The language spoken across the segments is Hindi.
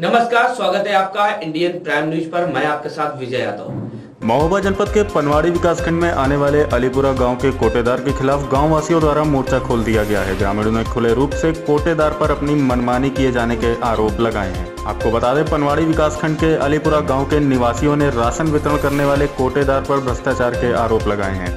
नमस्कार, स्वागत है आपका इंडियन प्राइम न्यूज पर। मैं आपके साथ विजय यादव। महोबा जनपद के पनवाड़ी विकासखंड में आने वाले अलीपुरा गांव के कोटेदार के खिलाफ गाँव वासियों द्वारा मोर्चा खोल दिया गया है। ग्रामीणों ने खुले रूप से कोटेदार पर अपनी मनमानी किए जाने के आरोप लगाए हैं। आपको बता दें, पनवाड़ी विकासखंड के अलीपुरा गाँव के निवासियों ने राशन वितरण करने वाले कोटेदार पर भ्रष्टाचार के आरोप लगाए हैं।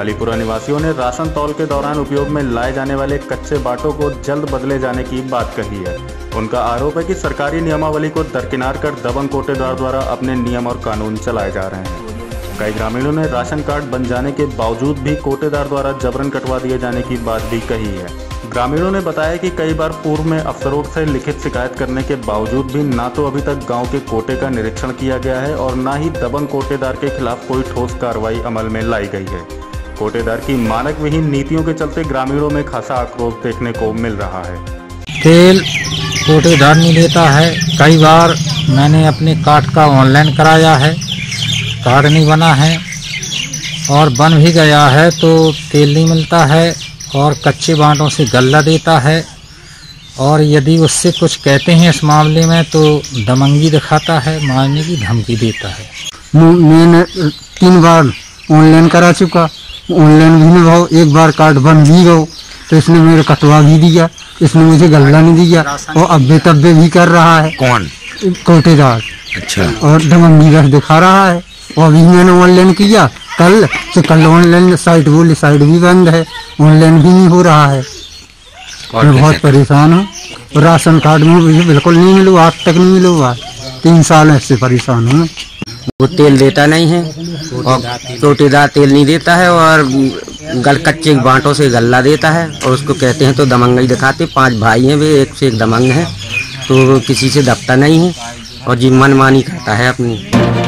अलीपुरा निवासियों ने राशन तौल के दौरान उपयोग में लाए जाने वाले कच्चे बाटों को जल्द बदले जाने की बात कही है। उनका आरोप है कि सरकारी नियमावली को दरकिनार कर दबंग कोटेदार द्वारा अपने नियम और कानून चलाए जा रहे हैं। कई ग्रामीणों ने राशन कार्ड बन जाने के बावजूद भी कोटेदार द्वारा जबरन कटवा दिए जाने की बात भी कही है। ग्रामीणों ने बताया कि कई बार पूर्व में अफसरों से लिखित शिकायत करने के बावजूद भी ना तो अभी तक गाँव के कोटे का निरीक्षण किया गया है और ना ही दबंग कोटेदार के खिलाफ कोई ठोस कार्रवाई अमल में लाई गई है। कोटेदार की मानक विहीन नीतियों के चलते ग्रामीणों में खासा आक्रोश देखने को मिल रहा है। तेल कोटेदार नहीं देता है। कई बार मैंने अपने कार्ड का ऑनलाइन कराया है, कार्ड नहीं बना है और बन भी गया है तो तेल नहीं मिलता है और कच्चे बांटों से गल्ला देता है। और यदि उससे कुछ कहते हैं इस मामले में तो दबंगी दिखाता है, मारने की धमकी देता है। मैंने 3 बार ऑनलाइन करा चुका, ऑनलाइन भी नहीं भाव, एक बार कार्ड बन भी गो तो इसने मेरे कटवा भी दिया, इसने मुझे गल्ला नहीं दिया और अब्बे तब्बे भी कर रहा है। कौन? कोटेदार। अच्छा। और दबंगी रस दिखा रहा है। और अभी मैंने ऑनलाइन किया कल, तो कल ऑनलाइन साइट बोली साइट भी बंद है, ऑनलाइन भी नहीं हो रहा है। मैं बहुत परेशान हूँ। राशन कार्ड में मुझे बिल्कुल नहीं मिलो, आज तक नहीं मिलूँगा। 3 साल इससे परेशान हूँ। वो तेल देता नहीं है और कोटेदार तेल नहीं देता है और कच्चे बांटों से गल्ला देता है और उसको कहते हैं तो दबंगई दिखाते। 5 भाई हैं, वे एक से एक दबंग हैं, तो किसी से दबता नहीं है और जी मनमानी करता है अपनी।